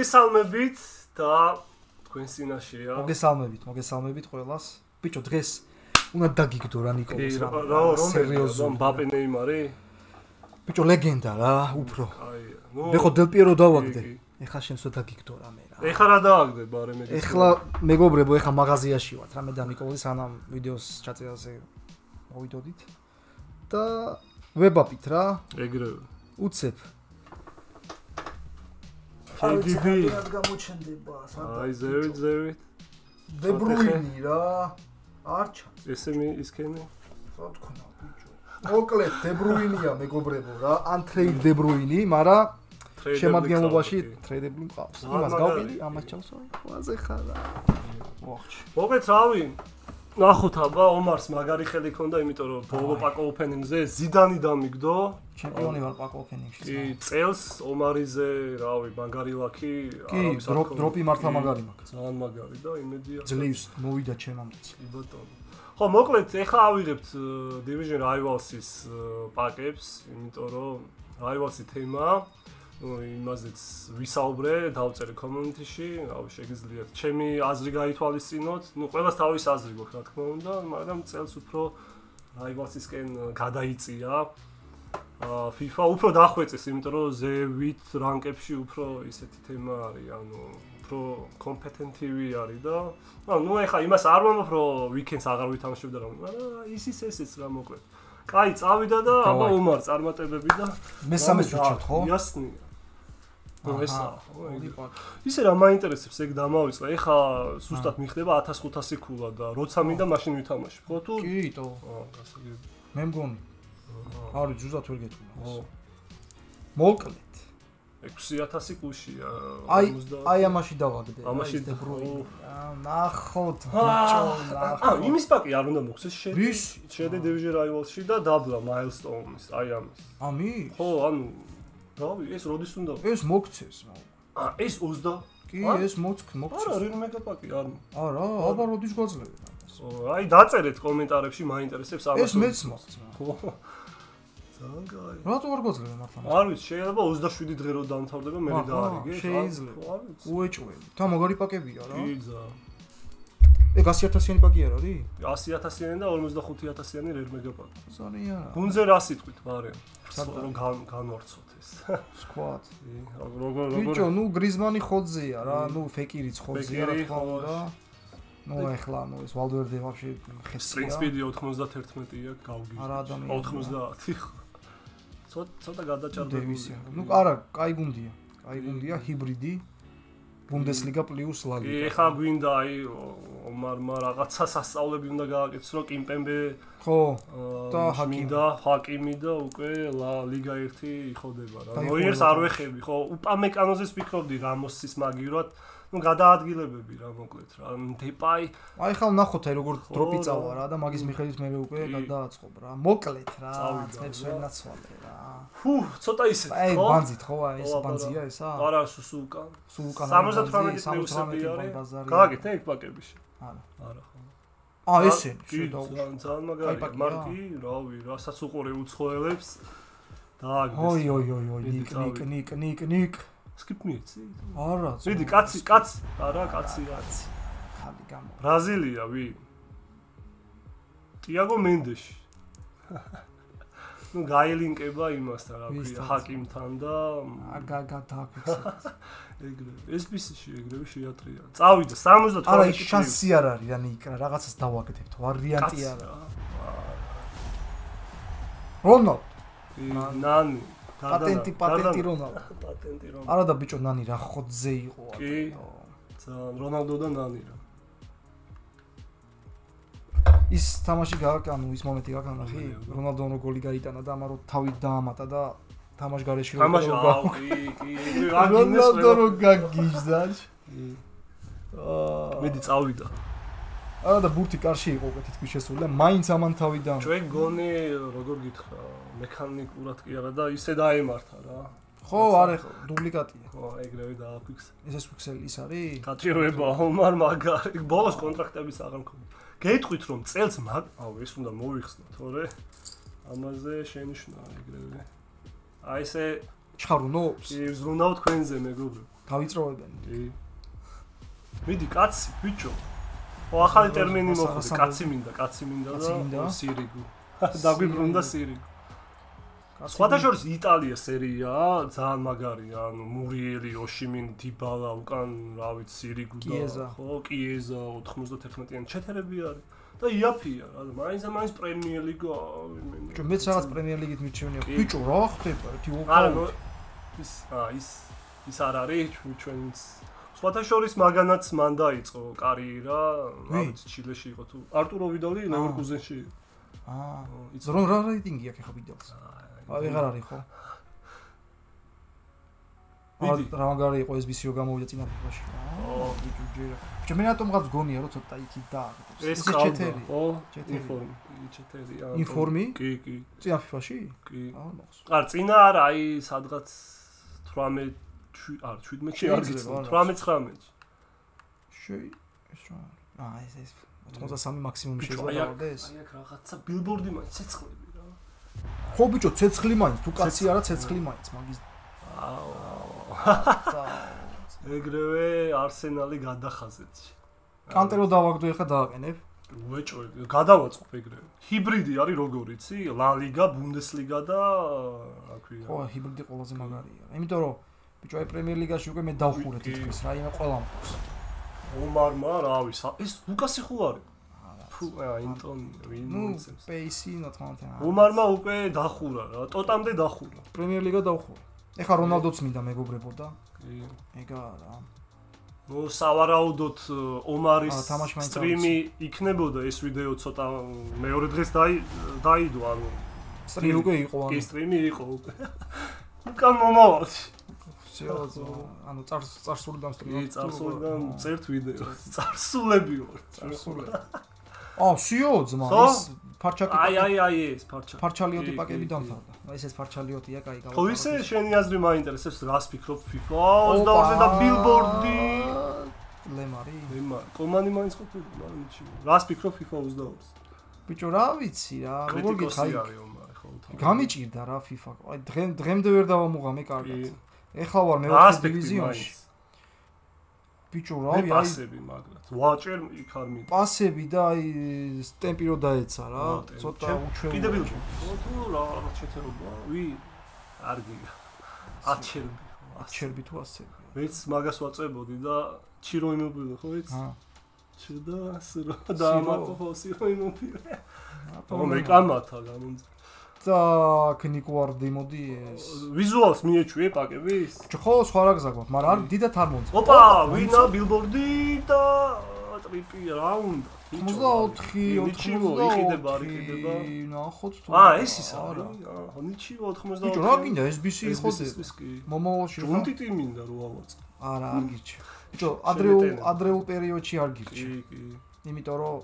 Mogę sam być, ta kończy nasza. Mogę sam być, kolas. Picho dres. Una dagi która nikogo nie zna. Serio, Mbappé, Neymar. Picho legenda, la upro. Beko Del Piero dawagde. Ეხა შემსვეთაგიქტორ ამენა. Ეხა რა დააგდე ბარემედი? ეხლა მეგობრებო, ეხა მაღაზიაში ვარ. 18 ნიკოლი სანამ ვიდეოს ჩაწერაზე მოვიდოდით და ვებაპით რა. ეგრევე. უცებ. KDB. აი ზევით. დებრუინი რა. არჩა. ესე მე ისკენი. რა თქმა უნდა. მოკლედ დებრუინია მეგობრებო რა. ანტრეი დებრუინი, მაგრამ შემადგენლობაში ტრეიდებული მყავს. იმას გავყიდი, ამას ჩავსვი. ყველაზე ხარ. მოხჩი. მოგეთ რავი. ნახოთ აბა ომარს მაგარი ხელი ქონდა, იმიტომ რომ ბოლო პაკო ოფენინგზე ზიდანი დამიგდო. ჩემპიონი ვარ პაკო ოფენინგში. კი, წელს ომარიზე რავი, მაგარი ლაკი, არის დროპი მართლა მაგარი მაქვს. ძალიან მაგარი და იმედია. ძლივს მოვიდა ჩემამდეც. კი ბატონო. ხო, მოკლედ ეხა ავიღებთ Division Rivals-ის პაკებს, იმიტომ რომ Rivals-ი თემა იმაზეც ვისაუბრე, დავწერე კომენტში, რავი შეგიძლიათ ჩემი აზრი გაითვალისწინოთ. ნუ ყველას თავის აზრი გვაქვს, რა თქმა უნდა, მაგრამ წელს უფრო რაიბასისკენ გადაიწია. FIFA უფრო დახვეწეს, იმიტომ რომ ზევით რანკებში უფრო ისეთი თემა არის, ანუ უფრო კომპეტენტივი არის და ნუ ეხა იმას არ ვამბობ, რომ ვიკენდს აღარ ვითამაშებდა რა, მაგრამ ისიც ესეც რა მოკლედ. Кай, წავიდა და აბა ომარ წარმატებები და მესამეს ვიჩვენთ, ხო? იასნია. ისე რა მაინტერესებს ეგ დამავიწყე. ეხა სუსტად მიხდება 1500 ქულა და როცა მინდა მაშინ ვითამაშებ, ხო თუ? კი, ტო. მე მგონი. არის ზუსტად ვერ გეტყვი მას. მოკლედ 6000 ქულშია 50. აი ამაში დავაგდე. ამაში დებრუინი. ნახოთ. იმის პაკი არ უნდა მოხდეს შე. შედი Division Rivals-ში და დაბლა Milestone-ის, აი ამის. ამის? ხო, ანუ რავი, ეს როდის უნდა? ეს მოგცეს, მაგრამ. ეს 20. კი, ეს მოგცეს. არა, რიმე პაკი არ. არა, აბა როდის გვაძლევენ ამას? აი დაწერეთ კომენტარებში, მაინტერესებს ამას. ეს მეც მოხდეს. ხო. რატო არ გვაძლევენ მართლა? არ ვიცი, შეიძლება 27 დღე რო დამთავრდება, მე დაარიგე. შეიძლება. უეჭველი. და მაგარი პაკებია რა. კი, ძა. ეგ 100000-იანი პაკი არ არის? 100000-იანი და 45000-იანი რეგა პაკი. ზონია. გუნზე რა სიტყვით, მაგრამ სად რომ განვარცოთ ეს. სკვად. როგორ ბიჭო, ნუ გრიზმანი ხოძეა რა, ნუ ფეკირიც ხოძეა რა თქმა უნდა. ну ახლა ну ეს ვალვერდე ვაფშე ხესია სპიდი 91-ია გავგიზ 90 ცოტა გადაჭარბებულია ну არა კაი გუნდია ჰიბრიდი ბუნდესლიგა პლუს ლაგი ეხა გვინდა აი ომარმა რაღაცა სასწავლები უნდა გააკეთოს რომ კიმპემბე ხო და ჰაკიმი და უკვე ლიგა 1 იხოდება რა ნოიერს არ ვეხები ხო უპამეკანოზე ვფიქრობდი რამოსის მაგივრად ну გადაადგილებები რა მოკლედ რა დეპაი აი ხა ნახოთ აი როგორ დროპი წავა რა და მაგის მიხედვით მე უკვე გადააწყობ რა მოკლედ რა წებს ვერ ნაცვალე რა ჰუ ცოტა ისეთ ხო აი ბანძით ხო აი ეს ბანძია ესა არა სუსუკა 78 პლუსები არის გააკეთე ეგ პაკებში არა ხო აა ესე ძალიან მაგარი მარკი რავი რასაც უყურე უცხოელებს დააგდეს ოი ნიკ skip me etsi ara vidi katsi ara katsi ხალი გამო ბრაზილია ვი ტიაგო მენდეში ну გაილინკება იმასთან რა ქვია ჰაკიმთან და გადააქცეს ეგრევე SBC-ში ეგრევე შეატრია წავიდა 78 არა შანსი არ არის რა ნიკ რაღაცას დავაკეთებთ ვარიანტი არა რონალდო ნანი პატენტი რონალდო. არა და ბიჭო ნანი რა ხოძე იყო. კი. ძალიან რონალდო და ნანი რა. ის თამაში გააკანო, ის მომენტი გააკანო ხი? რონალდომ რო გოლი გაიტანა და ამარო თავი დაამატა და თამაში გარეშე რო გააკო. კი. რონალდო რო გაგიჟდა. კი. მედი წავიდა. არა და ბურთი კარში იყო უკვე თითქოს შესული და მაინც ამან თავი და ჩვენ გონი როგორ გითხრა მექანიკურად კი არა და ისე დაემართა რა ხო არა ხო დუპლიკატია ხო ეგრევე დააფიქსე ეს ფიქსელი ის არის გაჭიროება ომარ მაგარი ბოლოს კონტრაქტების აღარ მქონდა გეტყვით რომ წელს მაგ ეს უნდა მოვიხსნა თორე ამაზე შენიშნა ეგრევე აი ესე Чарунопс. И взруноват хенземе губы. Тавицроводен. Види каци, бичо. O akal termini okudu. Kaçı minda da Sirigu. Dabi brunda Sirigu. Squadajors İtalya Serie A zaten magari yani Muriel, Oshimin, Dybala, ukan Ravit Sirigu da. Ho Chiesa 91-yen çeterebi var. Da yapıyor. Adam aynı zamanda Premier Lig'e. Çünkü mesela Premier Lig'de mi çeviriyor? Hiç uğraştı. Algo. Is Ararech Muchens. Squadajors Maganats manda ico kariyera. Ravit Chile'şi iqo tu. Arturo Vidal'i Leverkusen'şi. Ah. Zorun rating ya ki habidals. Abi karar iqo. Vidi. Ramagari iqo SBC-o gamovida წინაპრებში. აა, ბიჭუჯერა. ჩემენატომ რაღაც გონია როცა ტაიკი დააგდებს. ეს 4. ხო, 4. ინფორმი? კი. წინა FIFA-ში? კი. აა, მოხსნა. არ წინა არა, აი სადღაც 18-19-ში. Şey, şu an. Aa, es. Otoza sami maksimum şey vardı es. Ayak rahatsa billboard-i maç seçqlibi ra. Xo biço, seçqli maç, tu kaçi ara seçqli maç, magis. Aa. Egreve Arsenal-i gadaxazetshi. Kantero davagdu ekha daaqeneb. Veço, gadavatsqp egreve. Hibridi ari rogoritsi, La Liga, Bundesliga da akviya. Xo, hibridi qolaze magaria. Emitom ro biço ay Premier Liga-shi uqve me davxuret itqis ra, ime qolam qos. Omarma ravi sa es Lukasi xo ari? Puh, Anton Vinicius. Paysi natantena. Omarma uqve daxura ra, totamde daxura. Premier Liga davxura. Ეხა რონალდოც მინდა მეგობრებოდა. კი. ეგაა რა. ნუ სავარაუდოდ ომარის სტრიმი იქნებოდა ეს ვიდეო ცოტა მეორე დღეს დაიდო, ანუ სტრიმი უკვე იყო, ანუ კი სტრიმი იყო უკვე. უკან მომავალში. შეაძო, ანუ წარსულიდან სტრიმი. კი, წარსულიდან წერთ ვიდეოს. წარსულები ვარ, წარსულები. აა, სიო ძმა, ეს Parçalı. Ay es parça. Parçalıyoti paketi damtarda. Neyse es parçalıyoti kay kay. Oysa şeni azrima intereses ras pikrop FIFA. Onda orada billboardi. Lemari. Komani mainz kokuyor. Ras pikrop FIFA uzda ors. Biçoravitsi ra. Rogorgi kay. Gamiçirda ra FIFA. Ay dremde verdava muğame kargat. Ეხლა var მე-4 დივიზიონში. Biçoravi passebi magrat. Vaçer ik ar mi. Passebi da ay tempi ro daetsa ra. Çota uçveli. Kide bildi. Tu ra çeteroba. Vi argi. Açerbi tu asebi. Vets magas vatsebodi da çiro imobilo xo vets. Ha. Çida sıra da amato xo siro imobilo. Amerikamata gamunz. Так, ნიკوارდი მოდი ეს. ვიზუალს მიეჩვიე პაკების. ხო, სხვა რა გზა გვაქვს, მაგრამ დიდი და თარმოც. ოპა, ვინა ბილბორდი და ტრიპი რაუნდა. 54-4 იყიდება. ნახოთ თუ. აა, ეს ის არა. ნიჩი 84. ბიჭო, რა გინდა SBC იყოს? მომავალში გუნდი ტიმინდა რო ავაწ. არა, არ გირჩი. ბიჭო, ადრეულ პერიოდში არ გირჩი. კი. იმიტომ რომ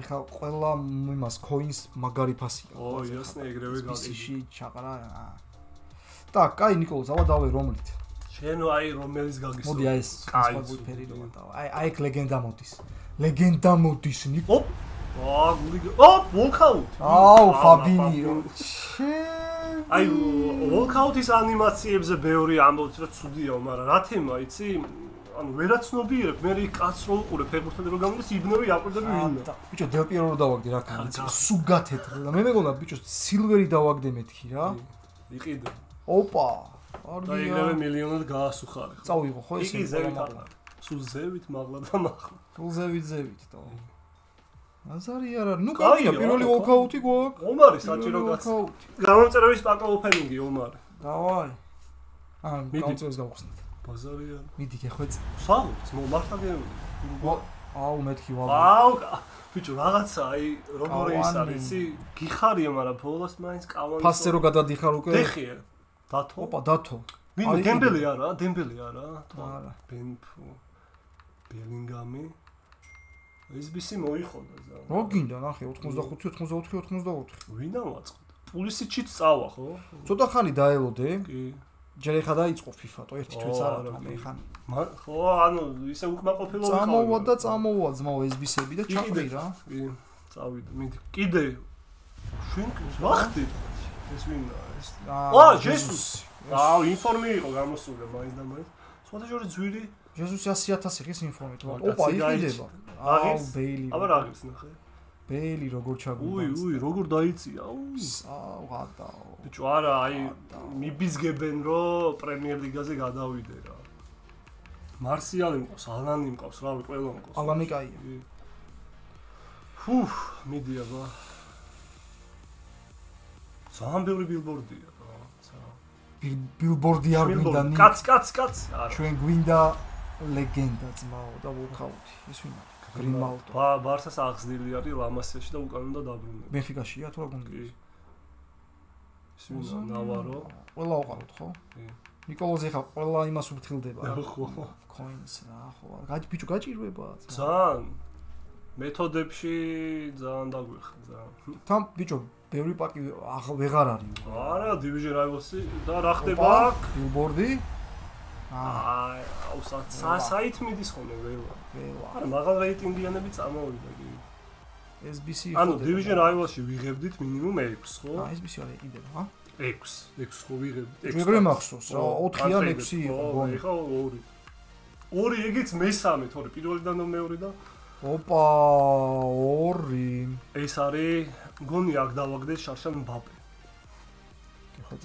ეხა ყველა იმას coins მაგარი ფასია. ო, იასნე ეგრევე გაკიში ჩაყრა. Так, кай Никол, დავადავე რომლით. შენო აი რომელიც გაგისო. მოდი აი ეს კაი დომატავა. აი ეგ ლეგენდა მოდის. ლეგენდა მოდის ნიკო. ოპ, ვოლკაუტ. აუ, ფაბინიო. აი ვოლკაუტის ანიმაციებზე ბევრი ამბობს რა ცუდია, მაგრამ რა თემა იცი? ანუ ვერაც ნობიერებ, მე რე კაც რო უყურებ ფეხბურთელზე რო გამოდის იბნევი აკვირდები ვინმე. ბიჭო, დელ პიერო რო დავაგდე რა კაცო, სუგათეთ. მე მეგონა ბიჭო, სილვერი დავაგდე მეთქი რა. იყიდა. ოპა. და ეგრევე მილიონად გაასუხარე. წავიღო ხო ესე? ზევით მაღლა და მაღლა. ზევით და. აზარი არა, ნუ კარგია, პირველი ვოლკაუტი გვაქვს. ომარი საჭირო კაცო. გამომწერების პაკა ოფენინგი ომარი. დავაი. გამომწერებს გავხსნით. Bazarı ya. Midik ekhvet. Sağ ol. Mart'ta gelmedi. Au metki vallahi. Au. Biço ragatsa ay rogore is arisi gixari mara polas mains qavanis. Pasero gadadixar uke. Dexie. Dato. Opa dato. Vin Dembele ara. Ara. Benpo. Belingami. SBC moixoda za. Ro ginda naxi 95-94-94. Vina vatsqod. Pulisi chit tsava xo? Çota xani daelode? Ki. ჯერეხა დაიწყო FIFA თო ერთი თვეც არ არის მეხან ხო ანუ ისე უკმაყოფილო ვიყავ წამოვა ძმო SBC-ები და ჩაყრი რა კი წავიდა მე კიდე შენ ვახტი ეს ვინ არის აა ჯესუსი Ah, o informe jogamo sulle, mais da mais. Სვადაჯორი ძვილი ჯესუს 100000 ეგეს ინფორმით. ოპა იყიდება. აღის ბეილი. აბა რა აღის ნახე. ბეილი როგორ ჩაგუნდა. უი, როგორ დაიწია. აუ, გადაო. ბიჭო, არა, აი მიბიზგებენ რომ პრემიერ ლიგაზე გადავიდე რა. მარსიალი მყავს, ალანი მყავს, რა ვი ყველა მყავს. ალანი კაია. ფუფ, მიდია რა. ძალიან ბევრი ბილბორდია. Billboard yargıdan kaç şu en gündem legendat mao da vokauti ismi Green Malto ba Barça sağsdilleri Lamasyaş'da Ugan'da da bulundu. Benfica şiat olarak değil. İsmi Navarro. Valla vokauti xo. Nikola Zexa valla imas subtilდება. Xo. Coins რა xo. Gaçirueba. Zan. Metodebshi ძალიან დაგვიხა ძალიან. Tam biço ბევრი პაკი ვეღარ არის. არა, Division Rivals-ი და რა ხდება? Billboard-ი? აი, საით მიდის ხოლმე ველა. არა, მაღალ რეიტინგიანები წამოვიდა კი. SBC. ანუ Division Rivals-ში ვიღებდით მინიმუმ 6, ხო? აა, SBC არა კიდევ, ხა? 6 ხო ვიღებდით. მეღრე მახსოვს რა, 4-იან 6 იყო გოლი. ხო, 2. 2 ეგეც მესამე, 2 პირველიდან და მეორე და Opa, ორი. ეს არის გონი აქ დავაგდე შარშან ბაპე.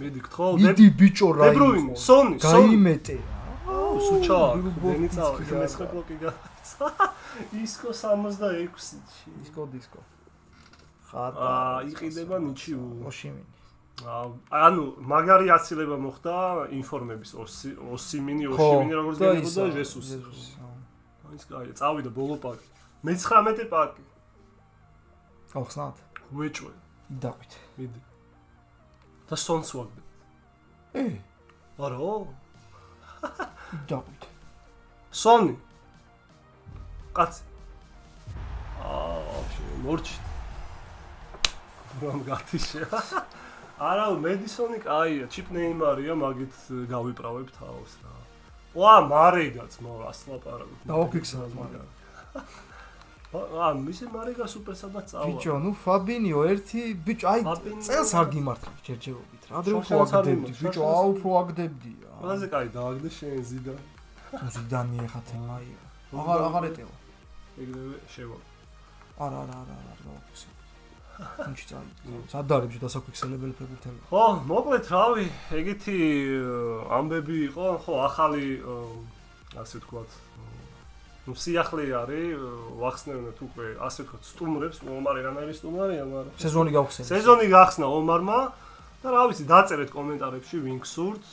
მიდიქ ხო? მიდი ბიჭო რა. ებრუინი, სონი, გაიმეტე. აუ, სუჩა, დენი წავა, ეს ხო ბლოკი გაიცა. ისკო 66-ში. ისკო. ხატა, იყიდება ნიჩიუ. ოშიმინი. ანუ მაგარი აცილება მოხდა ინფორმების ოსიმინი, ოშიმინი როგორც განებოდა ჟესუსი. ის გაიცა, წავიდა ბოლო პაკი. მეცხრამეტე პაკი. ახსნათ. ვეჭვე. დავით. მიდი. და სონს ვაგდე. არო. დავით. სონი. კაც. აა, მორჩი. რომ გათიშე. არა, მედისონი კაია, ჩიპ ნეიმარია, მაგით გავიправებ თავს რა. ვა, მარეგაც მოვა, ასლაპარავით. დავფიქსა მაგრამ. მის მარეგა სუპერსადაც წავა. ბიჭო, ნუ ფაბინიო ერთი ბიჭო, აი წელს არ გიმართავს ჯერჯერობით. რადრე უფრო აგდებდი, ბიჭო, უფრო აგდებდი. ყველაზე კაი დააგდე შენ ზიდა. ზიდანი ეხა თემაა. აღარ ეტევა. ეგრევე შევა. არა, დავფიქსე. ნიჩი წაი. სადარებ შე დასაქვიქსელებელი ფეგურთელი. ხო, მოკლედ რავი, ეგეთი ამბები იყო, ხო, ახალი ასე ვთქვათ ну სიახლე არის ვახსნევნეთ უკვე ასე ვთქვათ სტუმრებს ომარი რანაირი სტუმარია მაგრამ სეზონი გახსნა ომარმა და რა ვიცი დაწერეთ კომენტარებში ვინქსურთ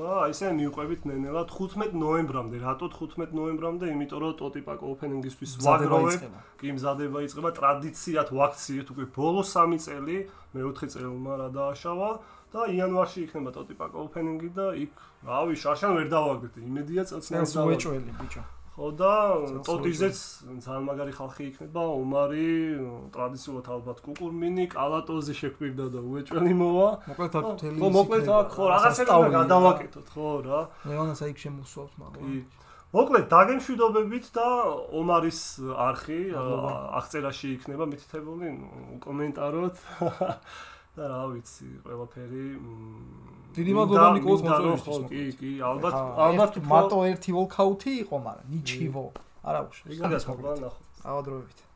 და აი ესე მივყვებით ნენელა 15 ნოემბრამდე რატო 15 ნოემბრამდე იმიტომ რომ ტოტიპაკო ოფენინგისთვის ვაგროვებ კი მზადება იწყება ტრადიციად ვაქციეთ უკვე ბოლო 3 წელი მე-4 წელმა რა დააშავა და იანვარში იქნება ტოტიპაკო ოფენინგი და იქ რა ვიცი შარშან ვერ დავაგდეთ იმედია წელს მე დავაჭველი ბიჭო და ტოტიზეც ძალიან მაგარი ხალხი იქნება, ომარი, ტრადიციულად ალბათ კუკურმინი, კალატოზი შეკვირდა და უეჭველი მოვა. მოკლედ აქ ხო რაღაცები გადავაკეთოთ, ხო რა. ლევანას აიქ შემოსვავს მაგრამ. მოკლედ დაგემშვიდობებით და ომარის არხი აღწერაში იქნება მითითებული, კომენტაროთ. და რა ვიცი, ყველაფერი დიდი მადლობა ნიკოლას მოწვევისთვის. კი, ალბათ მარტო ერთი ვოლკაუთი იყო, მაგრამ ნიჩიო. არა უშო. ეგ გასაგებია ნახოთ. ავადროებით.